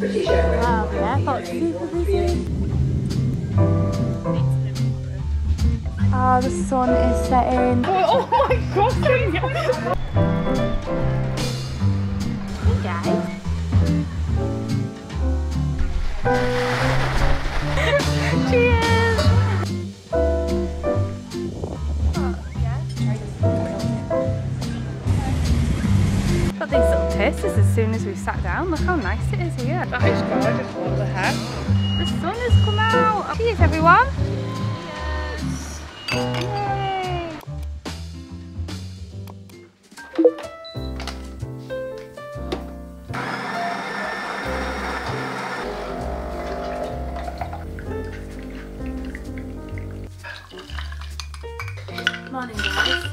British Airways. Wow, the airport's super busy. Oh, the sun is setting. Oh, oh my god! Hey guys. Cheers! As soon as we've sat down, look how nice it is here. That is gorgeous. What the heck? The sun has come out. Cheers, everyone. Yes. Yay. Morning, guys.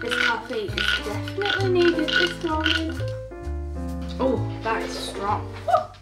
This coffee is definitely needed this morning. That is strong.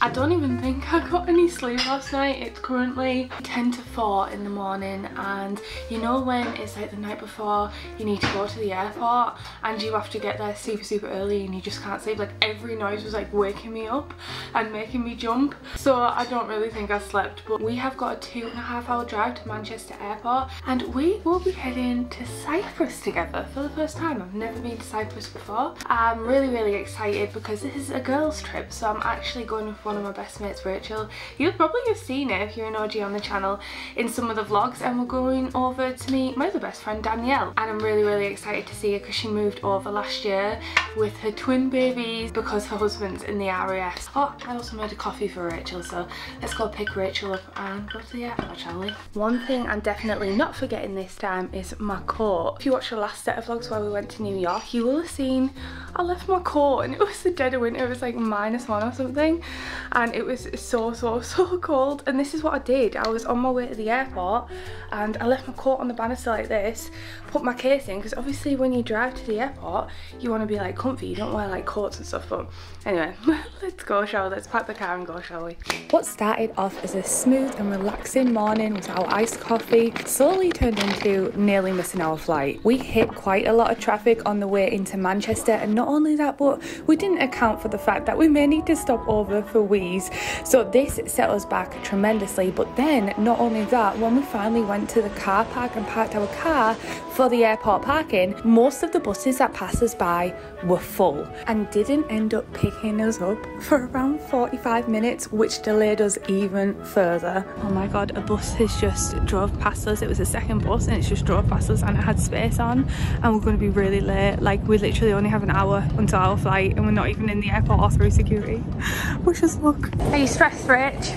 I don't even think I got any sleep last night. It's currently 10 to 4 in the morning, and you know when it's like the night before you need to go to the airport and you have to get there super early and you just can't sleep? Like every noise was like waking me up and making me jump. So I don't really think I slept, but we have got a 2.5 hour drive to Manchester airport, and we will be heading to Cyprus together for the first time. I've never been to Cyprus before. I'm really excited because this is a girls trip, so I'm actually going with one of my best mates, Rachel. You'll probably have seen it if you're an OG on the channel in some of the vlogs, and we're going over to meet my other best friend, Danielle, and I'm really excited to see her because she moved over last year with her twin babies because her husband's in the RAF. Oh, I also made a coffee for Rachel, so let's go pick Rachel up and go to the airport, shall we? One thing I'm definitely not forgetting this time is my coat. If you watched the last set of vlogs where we went to New York, you will have seen I left my coat and it was the dead of winter. It was like -1 or something, and it was so cold. And this is what I did. I was on my way to the airport and I left my coat on the banister like this, put my case in, because obviously when you drive to the airport you want to be like comfy, you don't wear like coats and stuff. But anyway, let's go, shall we? Let's pack the car and go, shall we? What started off as a smooth and relaxing morning with our iced coffee slowly turned into nearly missing our flight. We hit quite a lot of traffic on the way into Manchester, and not only that, but we didn't account for the fact that we may need to stop over for wheeze. So this set us back tremendously. But then not only that, when we finally went to the car park and parked our car for the airport parking, most of the buses that passed us by were full and didn't end up picking us up for around 45 minutes, which delayed us even further. Oh my god, a bus has just drove past us. It was the second bus and it's just drove past us, and it had space on, and we're going to be really late. Like, we literally only have an hour until our flight and we're not even in the airport or through security. Wish us luck. Are you stressed, Rich?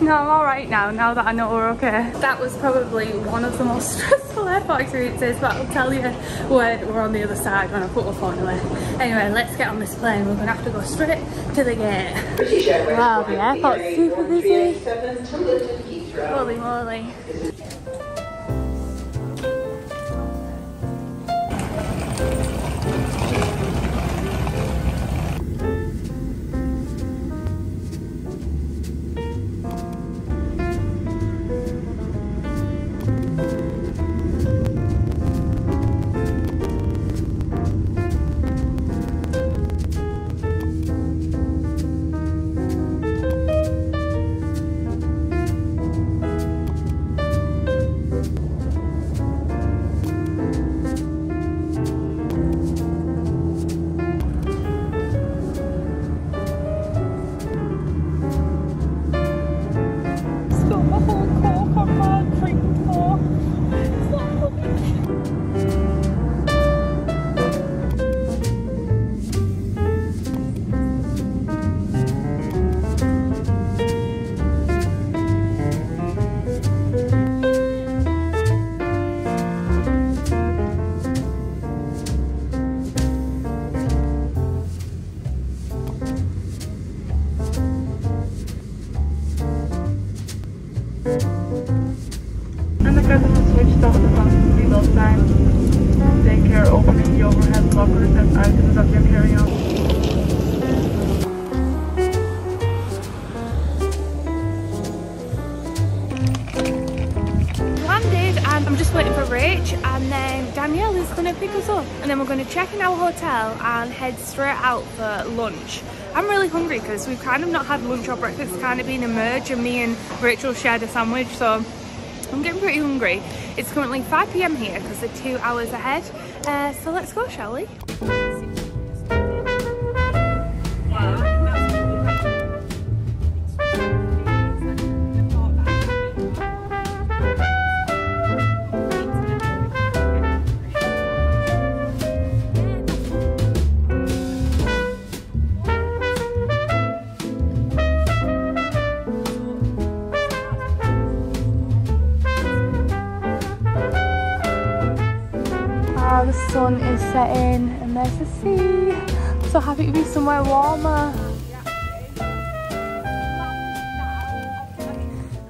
No, I'm alright now that I know we're okay. That was probably one of the most stressful airport experiences, but I'll tell you when we're on the other side, when I put my phone away. Anyway, let's get on this plane. We're going to have to go straight to the gate. Wow, the airport's super busy. Holy moly. Danielle is going to pick us up and then we're going to check in our hotel and head straight out for lunch. I'm really hungry because we've kind of not had lunch or breakfast. It's kind of been a merge, and me and Rachel shared a sandwich, so I'm getting pretty hungry. It's currently 5 p.m. here because they're 2 hours ahead, so let's go, shall we? The sun is setting and there's the sea. I'm so happy to be somewhere warmer.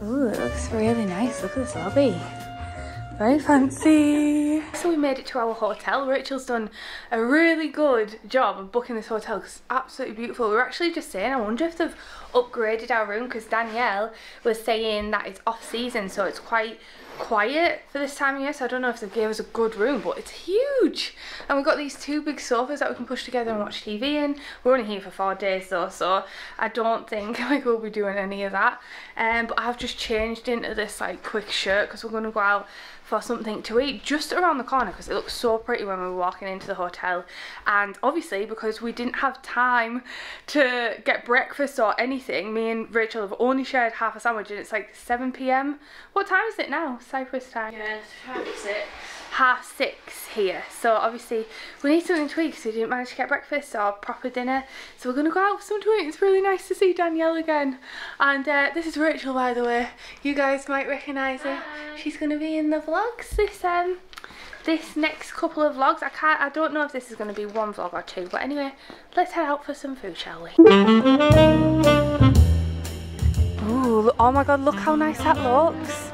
Ooh, it looks really nice. Look at this lobby. Very fancy. So we made it to our hotel. Rachel's done a really good job of booking this hotel because it's absolutely beautiful. We were actually just saying, I wonder if they've upgraded our room because Danielle was saying that it's off season, so it's quite quiet for this time of year, so I don't know if they gave us a good room, but it's huge, and we've got these two big sofas that we can push together and watch TV in. We're only here for 4 days though, so I don't think like we'll be doing any of that, but I've just changed into this like quick shirt because we're going to go out for something to eat just around the corner because it looked so pretty when we were walking into the hotel. And obviously because we didn't have time to get breakfast or anything, me and Rachel have only shared half a sandwich, and it's like 7 p.m. What time is it now? Cyprus time? Yeah, it's half six here, so obviously we need something to eat because we didn't manage to get breakfast or proper dinner, so we're gonna go out for something to eat. It's really nice to see Danielle again, and this is Rachel, by the way. You guys might recognize her. She's gonna be in the vlog this next couple of vlogs. I don't know if this is going to be one vlog or two, but anyway, let's head out for some food, shall we? Ooh, oh my god, look how nice that looks.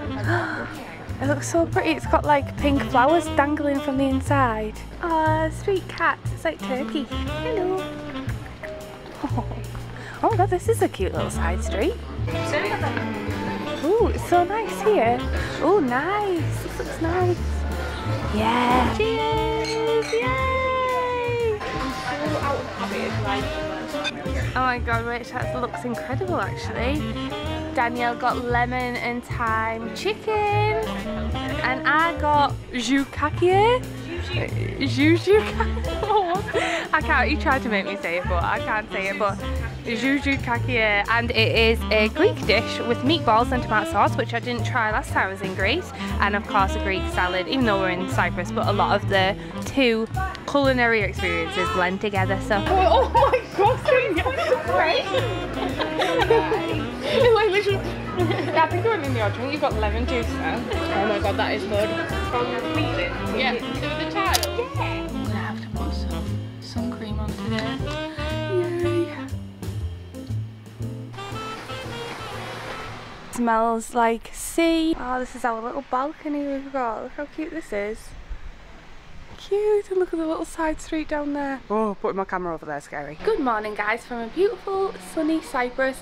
It looks so pretty. It's got like pink flowers dangling from the inside. Oh, sweet cat. It's like turkey. Hello. Oh my god, this is a cute little side street. Ooh, it's so nice here. Ooh, nice. This looks nice. Yeah. Cheers! Yay! Oh my god, Rach, that looks incredible actually. Danielle got lemon and thyme chicken. And I got zoukakia. Zoukakia. I can't, you tried to make me say it, but I can't say it, but zoukakia, and it is a Greek dish with meatballs and tomato sauce, which I didn't try last time I was in Greece, and of course a Greek salad, even though we're in Cyprus, but a lot of the two culinary experiences blend together, so. Oh my gosh, I think you're in your drink, you've got lemon juice now. Oh my god, that is good. From the season. Yeah, to the child. Yeah. I'm gonna have to put some cream on today. Smells like sea. Oh, this is our little balcony we've got. Look how cute this is. Cute, and look at the little side street down there. Oh, putting my camera over there, scary. Good morning guys from a beautiful sunny Cyprus.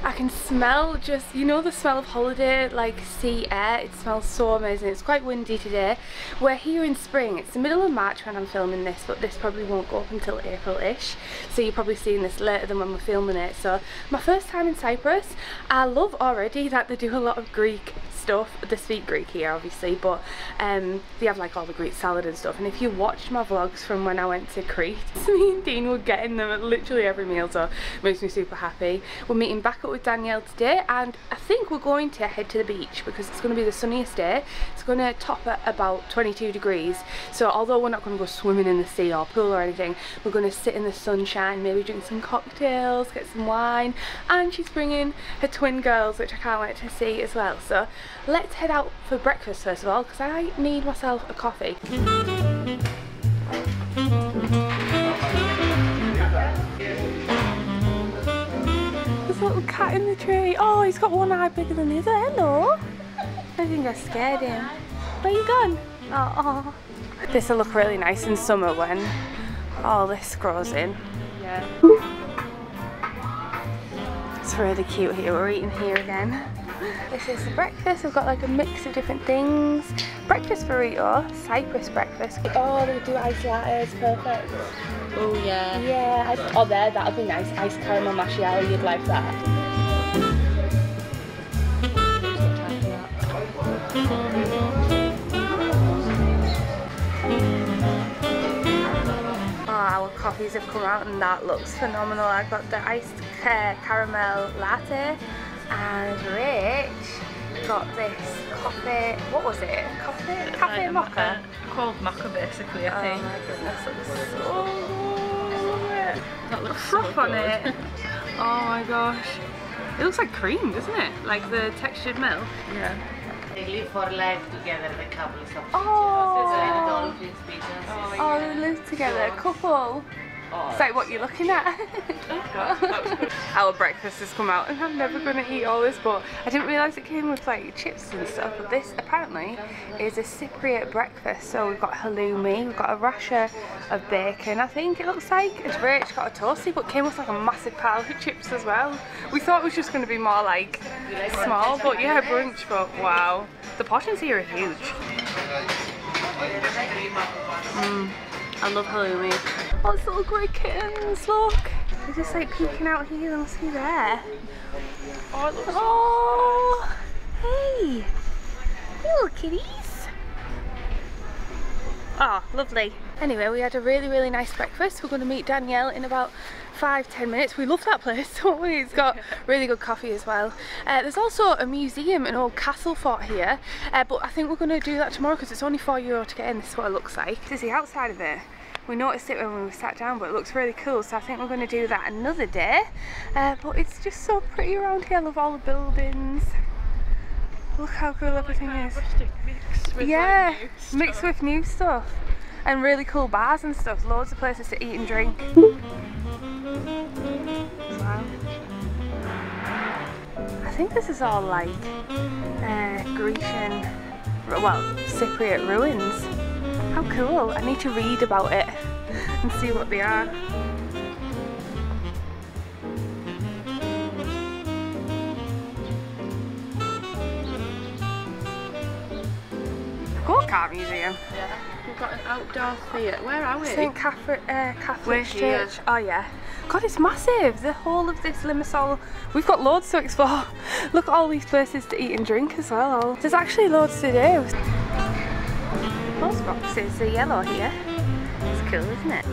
I can smell just, you know, the smell of holiday, like sea air. It smells so amazing. It's quite windy today. We're here in spring. It's the middle of March when I'm filming this, but this probably won't go up until April-ish, so you're probably seeing this later than when we're filming it. So my first time in Cyprus. I love already that they do a lot of Greek stuff. They speak Greek here obviously, but they have like all the Greek salad and stuff, and if you watched my vlogs from when I went to Crete, me and Dean were getting them at literally every meal, so it makes me super happy. We're meeting back up with Danielle today, and I think we're going to head to the beach because it's going to be the sunniest day. It's going to top at about 22 degrees, so although we're not going to go swimming in the sea or pool or anything, we're going to sit in the sunshine, maybe drink some cocktails, get some wine, and she's bringing her twin girls, which I can't wait to see as well. So let's head out for breakfast first of all, because I need myself a coffee. There's a little cat in the tree. Oh, he's got one eye bigger than the other. Hello. I think I scared him. Where you gone? Oh. This will look really nice in summer when all this grows in. Yeah. It's really cute here. We're eating here again. This is the breakfast. We've got like a mix of different things. Breakfast burrito, Cyprus breakfast. Oh, they do ice lattes, perfect. Oh yeah. Yeah. Oh there, that'll be nice. Ice caramel macchiato, you'd like that. Oh, our coffees have come out and that looks phenomenal. I got the iced caramel latte and Rach got this coffee, what was it? Coffee? Cafe mocha? Called mocha basically, I think. Oh my goodness, that looks so good. That looks so good. On it. Oh my gosh. It looks like cream, doesn't it? Like the textured milk. Yeah. They live for life together, the couple of dolphins. Oh, they live together, a couple. Oh, it's like what you're looking at. Our breakfast has come out and I'm never going to eat all this, but I didn't realise it came with like chips and stuff, but this apparently is a Cypriot breakfast. So we've got halloumi, we've got a rasher of bacon, I think it looks like. It's Rach got a toastie, but came with like a massive pile of chips as well. We thought it was just going to be more like small, but yeah, brunch, but wow. The portions here are huge. I love halloumi. Oh, it's little grey kittens, look. They're just like peeking out here, they'll see there. Oh, it looks hey, little kitties. Oh, lovely. Anyway, we had a really, really nice breakfast. We're going to meet Danielle in about 5–10 minutes. We love that place, don't we? It's got really good coffee as well. There's also a museum, an old castle fort here, but I think we're going to do that tomorrow because it's only €4 to get in. This is what it looks like. This is the outside of it. We noticed it when we sat down, but it looks really cool, so I think we're going to do that another day. But it's just so pretty around here. I love all the buildings. Look how cool everything is. Yeah, mixed with new stuff and really cool bars and stuff. Loads of places to eat and drink. Wow. I think this is all like Grecian, well, Cypriot ruins. How cool. I need to read about it and see what they are. Go car museum. Yeah. We've got an outdoor theatre. Where are we? St. Catherine's Church. Oh yeah. God, it's massive. The whole of this Limassol. We've got loads to explore. Look at all these places to eat and drink as well. There's actually loads to do. Post boxes are yellow here. It's cool, isn't it?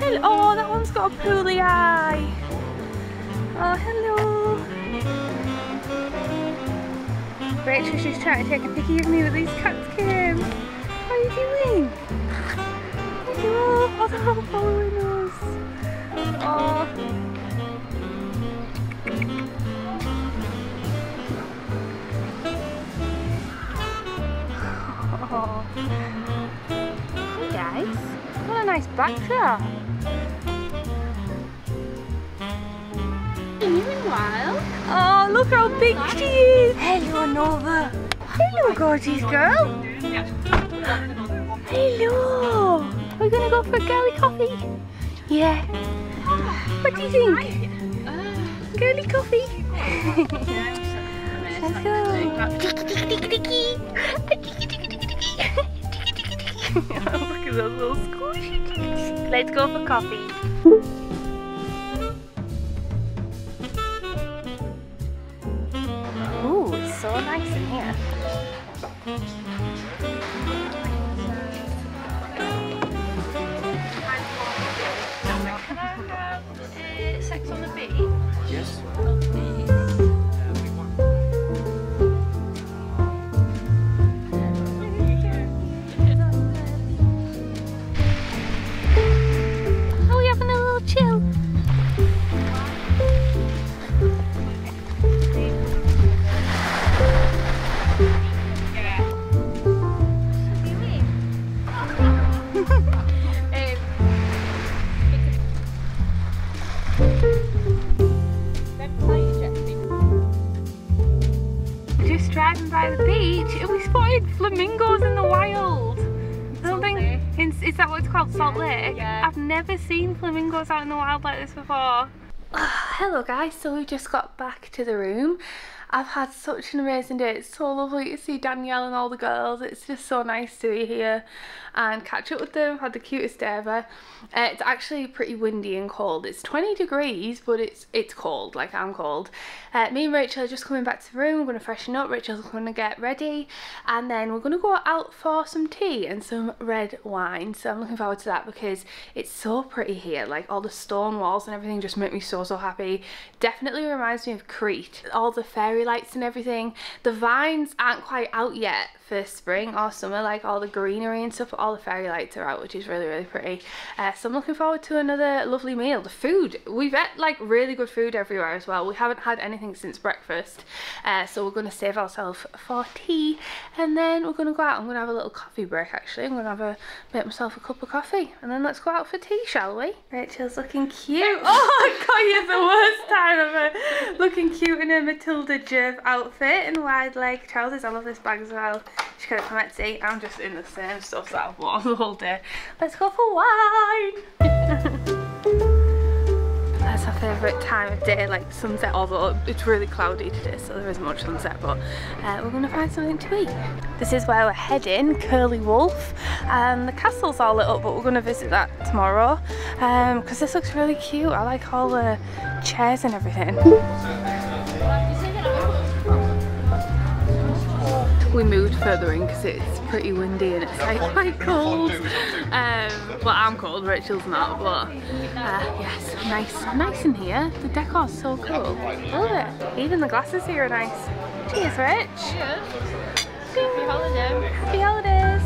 Hello. Oh, that one's got a pooly eye. Oh, hello. Rachel, she's trying to take a picky of me with these cats, Kim. How are you doing? Oh, they're all following us. Oh. Oh. Hey guys, what a nice backdrop. Been here a while. Oh, look how big she is. Hello, Nova. Hello, gorgeous girl. Hello. We're gonna go for a girly coffee. Yeah. What do you think? Girly coffee. Let's go. Look at those little squishy chicks. Let's go for coffee. Ooh, it's so nice in here. Sex on the beach? Yes. Are we having a little chill? By the beach, we spotted flamingos in the wild. Is that what it's called? Salt Lake? Yeah. I've never seen flamingos out in the wild like this before. Hello guys, so we just got back to the room. I've had such an amazing day. It's so lovely to see Danielle and all the girls. It's just so nice to be here and catch up with them. I've had the cutest day ever. It's actually pretty windy and cold. It's 20 degrees, but it's cold, like I'm cold. Me and Rachel are just coming back to the room. We're going to freshen up. Rachel's going to get ready. And then we're going to go out for some tea and some red wine. So I'm looking forward to that because it's so pretty here. Like all the stone walls and everything just make me so happy. Definitely reminds me of Crete. All the fairy lights and everything. The vines aren't quite out yet for spring or summer, like all the greenery and stuff, but all the fairy lights are out, which is really pretty. So I'm looking forward to another lovely meal. The food, we've had like really good food everywhere as well. We haven't had anything since breakfast, so we're going to save ourselves for tea and then we're going to go out. I'm going to have a little coffee break actually. I'm going to have make myself a cup of coffee and then let's go out for tea, shall we? Rachel's looking cute. Oh god, you're the worst. First time ever, looking cute in a Matilda Jerv outfit and wide leg trousers. I love this bag as well. She got it from Etsy. I'm just in the same stuff that I've worn the whole day. Let's go for wine. That's our favourite time of day, like sunset, although it's really cloudy today so there isn't much sunset, but we're going to find something to eat. This is where we're heading, Curly Wolf, and the castle's all lit up, but we're going to visit that tomorrow because this looks really cute. I like all the chairs and everything. We moved further in because it's pretty windy and it's like quite cold. Well, I'm cold, Rachel's not, but yes, nice in here. The decor's so cool. Love it. Even the glasses here are nice. Cheers, Rich. Cheers. Happy holiday. Happy holidays.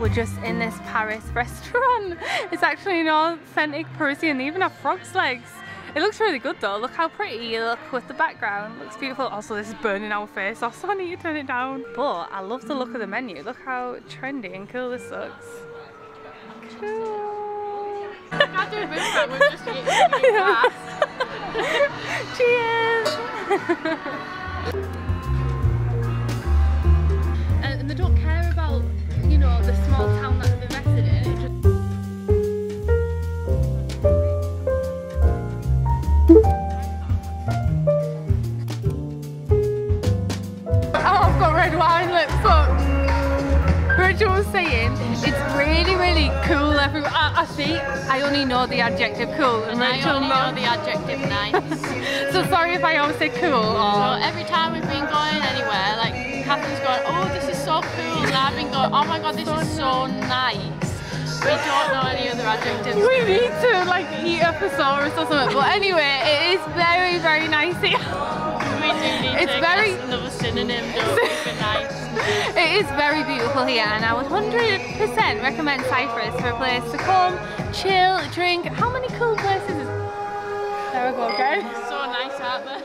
We're just in this Paris restaurant. It's actually an authentic Parisian. They even have frog's legs. It looks really good though. Look how pretty you look with the background. It looks beautiful. Also, this is burning our face off, so I need to turn it down. But I love the look of the menu. Look how trendy and cool this looks. Cool. Cheers! And they don't care about, you know, the small town that they've invested in. I see, I only know the adjective cool and Rachel knows the adjective nice. So sorry if I always say cool. Or... So every time we've been going anywhere, like Catherine's going, oh this is so cool, and I've been going, oh my god this is so nice. We don't know any other adjectives. We need to like eat a thesaurus or something. But anyway, it is very nice here. We do need to guess another synonym though for nice. It is very beautiful here and I would 100% recommend Cyprus for a place to come, chill, drink. How many cool places is there? We go again. So nice out there.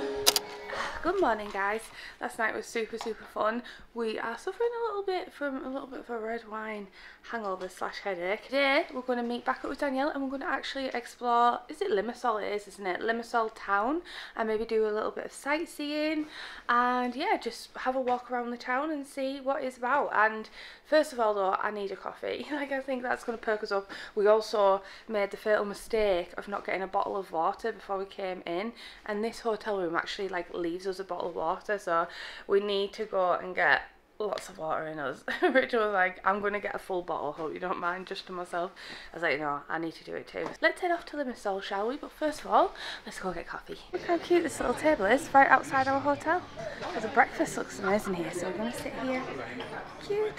Good morning guys. Last night was super fun. We are suffering a little bit from a little bit of a red wine hangover / headache. Today we're going to meet back up with Danielle and we're going to actually explore, is it Limassol? It is, isn't it? Limassol town, and maybe do a little bit of sightseeing and yeah, just have a walk around the town and see what it's about. And first of all though, I need a coffee. Like I think that's going to perk us up. We also made the fatal mistake of not getting a bottle of water before we came in, and this hotel room actually like leaves a bottle of water, so we need to go and get lots of water in us. Rachel was like, I'm gonna get a full bottle, hope you don't mind, just to myself. I was like, no, I need to do it too. Let's head off to Limassol, shall we? But first of all, let's go get coffee. Look how cute this little table is right outside our hotel. Oh, the breakfast looks amazing here, so we're gonna sit here. Cute.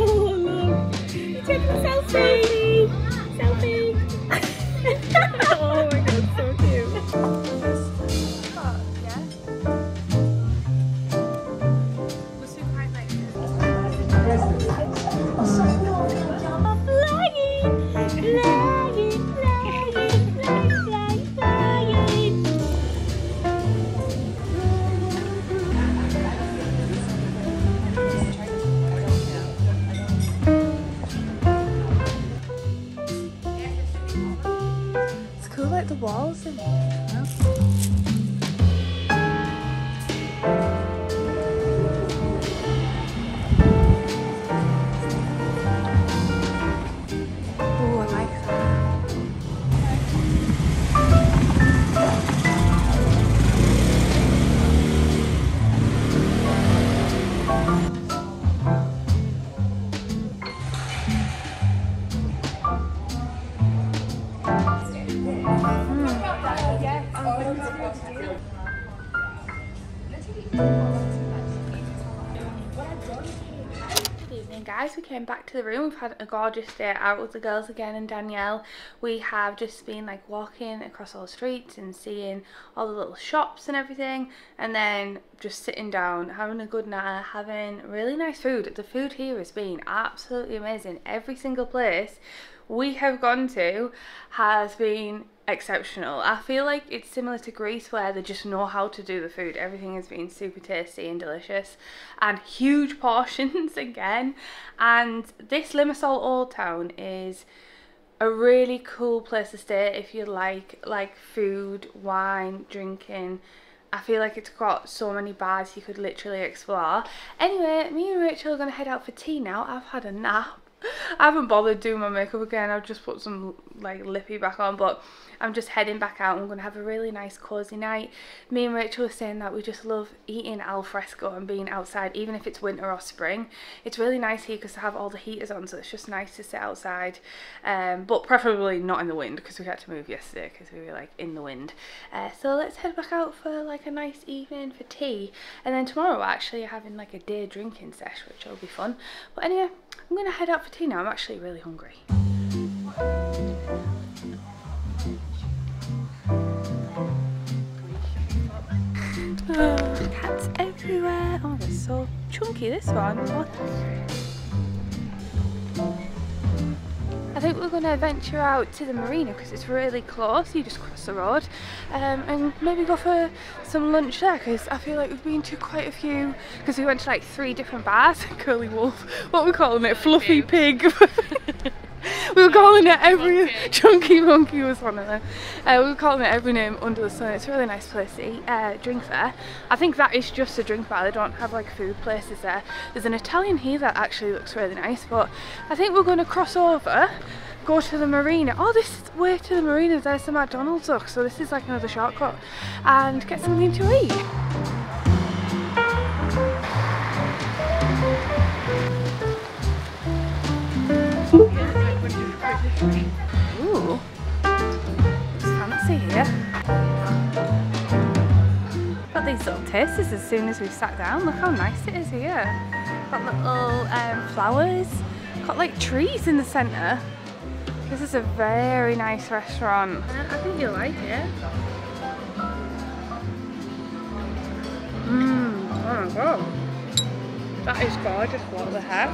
Oh, look. He took a selfie. Selfie. Oh my god, it's so cute. Oh, yeah? We'll see behind like this. Flying! Walls and guys, we came back to the room. We've had a gorgeous day out with the girls again and Danielle. We have just been like walking across all the streets and seeing all the little shops and everything, and then just sitting down, having a good night, having really nice food. The food here has been absolutely amazing. Every single place we have gone to has been exceptional. I feel like it's similar to Greece where they just know how to do the food. Everything has been super tasty and delicious and huge portions again. And this Limassol Old Town is a really cool place to stay if you like food, wine, drinking. I feel like it's got so many bars you could literally explore. Anyway, me and Rachel are going to head out for tea now. I've had a nap. I haven't bothered doing my makeup again. I've just put some like lippy back on, but I'm just heading back out. I'm going to have a really nice cozy night. Me and Rachel were saying that we just love eating al fresco and being outside, even if it's winter or spring. It's really nice here because they have all the heaters on, so it's just nice to sit outside, but preferably not in the wind because we had to move yesterday because we were like in the wind. So let's head back out for like a nice evening for tea, and then tomorrow actually having like a day drinking sesh, which will be fun. But anyway, I'm going to head out for tea now. I'm actually really hungry. Oh, cats everywhere. Oh, they're so chunky, this one. What? I think we're going to venture out to the marina because it's really close. You just cross the road, and maybe go for some lunch there because I feel like we've been to quite a few, because we went to like 3 different bars. Curly Wolf, what are we calling it? Fluffy Pig. We were calling it every... Chunky Monkey was one of them. We were calling it every name under the sun. It's a really nice place to eat, drink there. I think that is just a drink bar. They don't have like food places there. There's an Italian here that actually looks really nice, but I think we're going to cross over, go to the marina. Oh, this way to the marina, there's the McDonald's though, so this is like another shortcut, and get something to eat. Ooh, it's fancy here. Got these little tasters as soon as we've sat down. Look how nice it is here. Got little flowers, got like trees in the centre. This is a very nice restaurant. I think you'll like it. Oh my god. That is gorgeous, what the heck.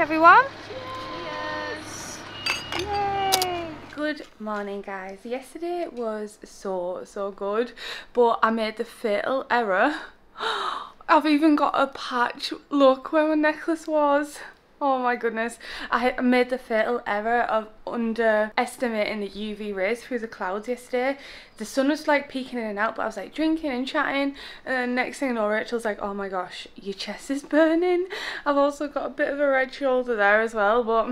Everyone. Cheers. Yay. Good morning guys. Yesterday was so good, but I made the fatal error. I've even got a patch. Look where my necklace was. Oh my goodness, I made the fatal error of underestimating the UV rays through the clouds yesterday. The sun was like peeking in and out, but I was like drinking and chatting, and next thing I know Rachel's like, oh my gosh, your chest is burning. I've also got a bit of a red shoulder there as well, but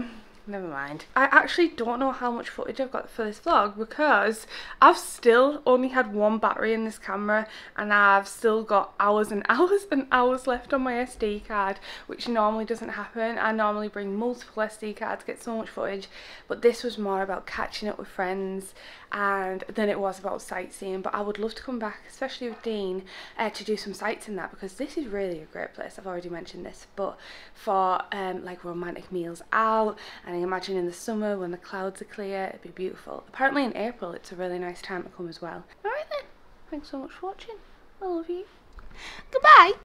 never mind. I actually don't know how much footage I've got for this vlog because I've still only had one battery in this camera and I've still got hours and hours and hours left on my SD card, which normally doesn't happen. I normally bring multiple SD cards, get so much footage, but this was more about catching up with friends and then it was about sightseeing. But I would love to come back, especially with Dean, to do some sights in that, because this is really a great place. I've already mentioned this, but for like romantic meals out, and I imagine in the summer when the clouds are clear, it'd be beautiful. Apparently in April it's a really nice time to come as well. Alright then, thanks so much for watching. I love you. Goodbye!